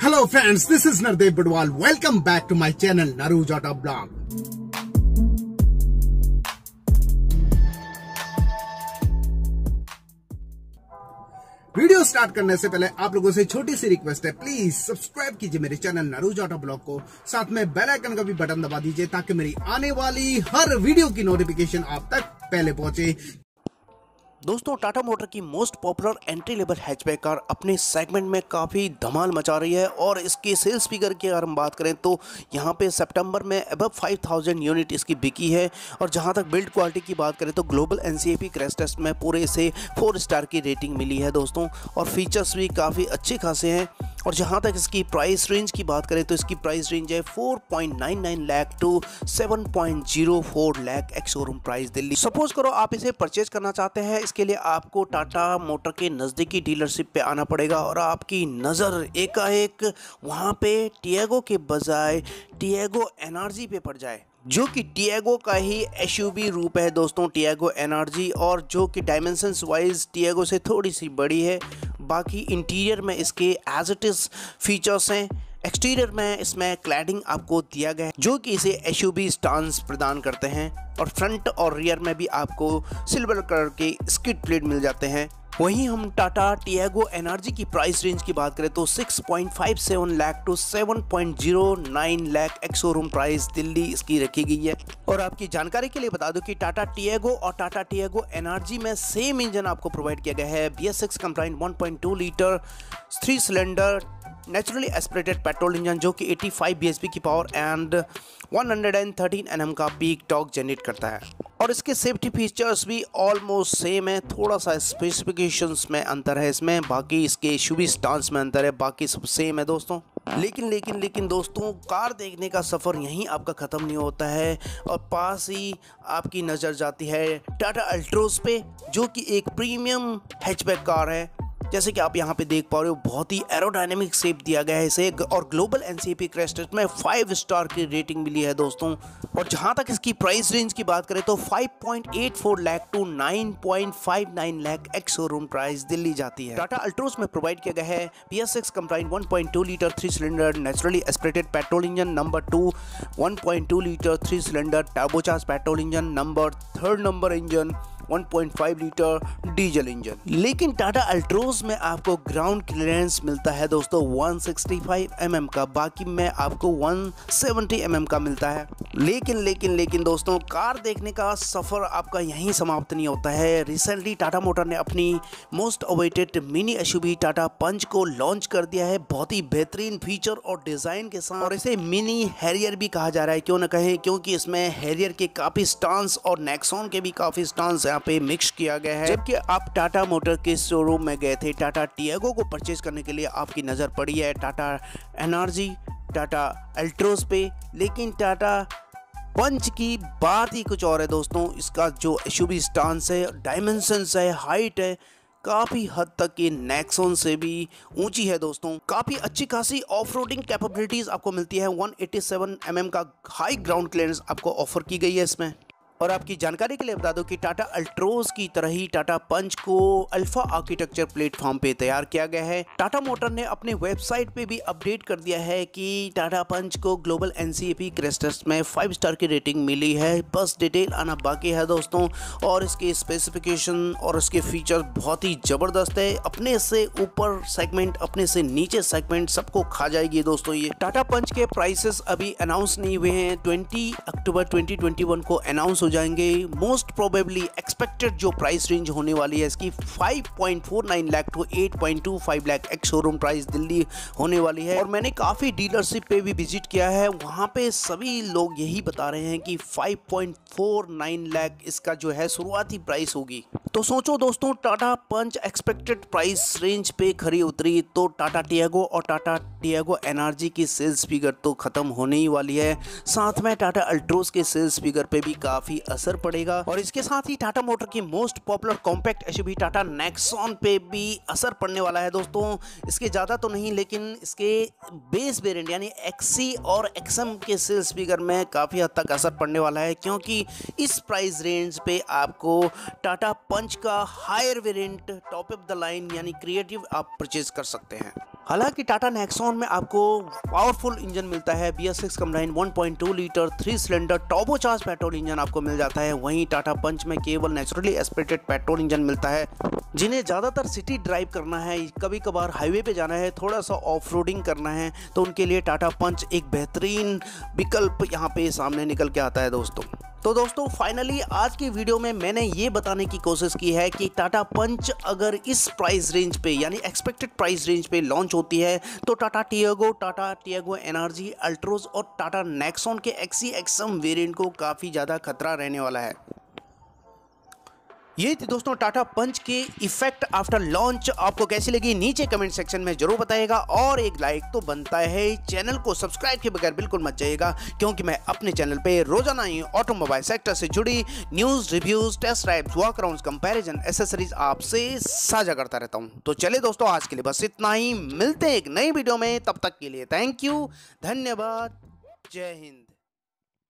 Hello friends, this is Nardeep Budwal. Welcome back to my channel Narujata Blog. Video start करने से पहले आप लोगों से छोटी सी रिक्वेस्ट है, प्लीज सब्सक्राइब कीजिए मेरे चैनल नरूजाटा ब्लॉग को, साथ में बेल आइकन का भी बटन दबा दीजिए ताकि मेरी आने वाली हर वीडियो की नोटिफिकेशन आप तक पहले पहुंचे। दोस्तों, टाटा मोटर की most popular entry level hatchback car अपने सेगमेंट में काफ़ी धमाल मचा रही है और इसकी सेल्स फिगर की अगर हम बात करें तो यहाँ पे सितंबर में अबव 5000 यूनिट इसकी बिकी है। और जहाँ तक बिल्ड क्वालिटी की बात करें तो ग्लोबल एनसीएपी क्रैश टेस्ट में पूरे इसे 4 स्टार की रेटिंग मिली है दोस्तों, और फीचर्स भी काफ़ी अच्छे खासे हैं। और जहाँ तक इसकी प्राइस रेंज की बात करें तो इसकी प्राइस रेंज है 4.99 lakh to 7.04 lakh ex showroom price Delhi. Suppose करो आप इसे परचेज करना चाहते हैं, इसके लिए आपको टाटा मोटर के नज़दीकी डीलरशिप पे आना पड़ेगा और आपकी नज़र एकाएक वहाँ पे टियागो के बजाय टियागो एनआरजी पे पड़ जाए, जो कि टियागो का ही एसयूवी रूप है दोस्तों, टियागो एनआरजी, और जो कि डायमेंशंस वाइज टियागो से थोड़ी सी बड़ी है। बाकी इंटीरियर में इसके एज इट इज़ फीचर्स हैं, एक्सटीरियर में इसमें क्लैडिंग आपको दिया गया है जो कि इसे एसयूवी स्टांस प्रदान करते हैं, और फ्रंट और रियर में भी आपको सिल्वर कलर के स्किड प्लेट मिल जाते हैं। वहीं हम टाटा टियागो एनआरजी की प्राइस रेंज की बात करें तो 6.57 lakh to 7.09 lakh ex showroom price Delhi इसकी रखी गई है। और आपकी जानकारी के लिए बता दूं कि टाटा टियागो और टाटा टियागो एनआरजी में सेम इंजन आपको प्रोवाइड किया गया है, BSX compliant 1.2 litre 3 cylinder naturally aspirated petrol engine जो कि 85 बीएचपी की पावर एंड 113 एनएम का पीक टॉर्क जनरेट करता है। और इसके सेफ्टी फीचर्स भी ऑलमोस्ट सेम है, थोड़ा सा स्पेसिफिकेशंस में अंतर है इसमें, बाकी इसके एसयूवी स्टांस में अंतर है, बाकी सब सेम है दोस्तों। लेकिन लेकिन लेकिन दोस्तों, कार देखने का सफ़र यहीं आपका ख़त्म नहीं होता है और पास ही आपकी नज़र जाती है टाटा अल्ट्रोज पे, जो कि एक प्रीमियम हैचबैक कार है। जैसे कि आप यहाँ पे देख पा रहे हो, बहुत ही एरोडायनेमिक शेप दिया गया है इसे, और ग्लोबल एनसीएपी क्रैश टेस्ट में 5 स्टार की रेटिंग मिली है दोस्तों। और जहाँ तक इसकी प्राइस रेंज की बात करें तो 5.84 lakh to 9.59 lakh ex showroom price Delhi जाती है। टाटा अल्ट्रोज में प्रोवाइड किया गया है PSX compliant 1.2 litre 3 cylinder naturally aspirated petrol engine, number 2 1.2 litre 3 cylinder turbocharge petrol engine, third number engine 1.5 litre diesel engine. लेकिन टाटा अल्ट्रोज में आपको ग्राउंड क्लियरेंस मिलता है दोस्तों 165 mm का, बाकी में आपको 170 mm का मिलता है। लेकिन दोस्तों, कार देखने का सफ़र आपका यहीं समाप्त नहीं होता है। रिसेंटली टाटा मोटर ने अपनी most awaited mini SUV Tata Punch को लॉन्च कर दिया है, बहुत ही बेहतरीन फीचर और डिज़ाइन के साथ, और इसे मिनी हैरियर भी कहा जा रहा है, क्यों ना कहे, क्योंकि इसमें हैरियर के काफ़ी स्टांस और नेक्सॉन के भी काफ़ी स्टांस पे मिक्स किया गया है। जबकि आप टाटा मोटर के शोरूम में गए थे, टाटा टियागो को परचेज करने के लिए आपकी नज़र पड़ी है टाटा एनआरजी, टाटा अल्ट्रोज पे, लेकिन टाटा पंच की बात ही कुछ और है दोस्तों। इसका जो एसयूवी स्टांस है, डायमेंशंस है, हाइट है, काफ़ी हद तक ये नेक्सॉन से भी ऊंची है दोस्तों। काफ़ी अच्छी खासी ऑफ रोडिंग कैपेबिलिटीज़ आपको मिलती है, 187 mm का हाई ग्राउंड क्लियरेंस आपको ऑफर की गई है इसमें। और आपकी जानकारी के लिए बता दो कि टाटा अल्ट्रोज की तरह ही टाटा पंच को अल्फा आर्किटेक्चर प्लेटफॉर्म पे तैयार किया गया है। टाटा मोटर ने अपने वेबसाइट पे भी अपडेट कर दिया है कि टाटा पंच को ग्लोबल एनसीएपी क्रैश टेस्ट में 5 स्टार की रेटिंग मिली है, बस डिटेल आना बाकी है दोस्तों। और इसके स्पेसिफिकेशन और इसके फीचर बहुत ही ज़बरदस्त है, अपने से ऊपर सेगमेंट, अपने से नीचे सेगमेंट सबको खा जाएगी दोस्तों ये। टाटा पंच के प्राइसेस अभी अनाउंस नहीं हुए हैं, 20 अक्टूबर 2021 को अनाउंस जाएंगे। मोस्ट प्रोबेबली एक्सपेक्टेड जो प्राइस रेंज होने वाली है इसकी 5.49 lakh to 8.25 lakh ex showroom price Delhi होने वाली है। और मैंने काफ़ी डीलरशिप पे भी विजिट किया है, वहाँ पे सभी लोग यही बता रहे हैं कि 5.49 लाख इसका जो है शुरुआती प्राइस होगी। तो सोचो दोस्तों, Tata Punch expected price range पे खरी उतरी तो टाटा टियागो और टाटा टियागो एनआरजी की सेल्स फिगर तो ख़त्म होने ही वाली है, साथ में टाटा अल्ट्रोज के सेल्स फिगर पे भी काफ़ी असर पड़ेगा। और इसके साथ ही टाटा मोटर की most popular compact SUV Tata Nexon पे भी असर पड़ने वाला है दोस्तों। इसके ज़्यादा तो नहीं, लेकिन इसके बेस वेरिएंट यानी एक्सी और एक्सएम के सेल्स फिगर में काफ़ी हद तक असर पड़ने वाला है, क्योंकि इस प्राइस रेंज पे आपको टाटा पंच का higher variant top of the line यानी क्रिएटिव आप परचेज कर सकते हैं। हालांकि टाटा नेक्सॉन में आपको पावरफुल इंजन मिलता है, BS6 combine 1.2 litre 3 cylinder turbocharge petrol engine आपको मिल जाता है। वहीं टाटा पंच में केवल नेचुरली एस्पिरेटेड पेट्रोल इंजन मिलता है, जिन्हें ज़्यादातर सिटी ड्राइव करना है, कभी कभार हाईवे पे जाना है, थोड़ा सा ऑफ रोडिंग करना है, तो उनके लिए टाटा पंच एक बेहतरीन विकल्प यहाँ पे सामने निकल के आता है दोस्तों। तो दोस्तों फाइनली आज की वीडियो में मैंने ये बताने की कोशिश की है कि टाटा पंच अगर इस प्राइस रेंज पे यानी एक्सपेक्टेड प्राइस रेंज पे लॉन्च होती है तो टाटा टियागो एनआरजी, अल्ट्रोज और टाटा नेक्सॉन के XCXM वेरिएंट को काफ़ी ज़्यादा खतरा रहने वाला है। ये थी दोस्तों टाटा पंच की इफेक्ट आफ्टर लॉन्च। आपको कैसी लगी नीचे कमेंट सेक्शन में जरूर बताइएगा और एक लाइक तो बनता है। चैनल को सब्सक्राइब के बगैर बिल्कुल मत जाइएगा, क्योंकि मैं अपने चैनल पे रोजाना ही ऑटोमोबाइल सेक्टर से जुड़ी news, reviews, test drives, walk arounds, comparison, accessories आपसे साझा करता रहता हूँ। तो चलिए दोस्तों आज के लिए बस इतना ही, मिलते हैं एक नई वीडियो में, तब तक के लिए थैंक यू, धन्यवाद, जय हिंद।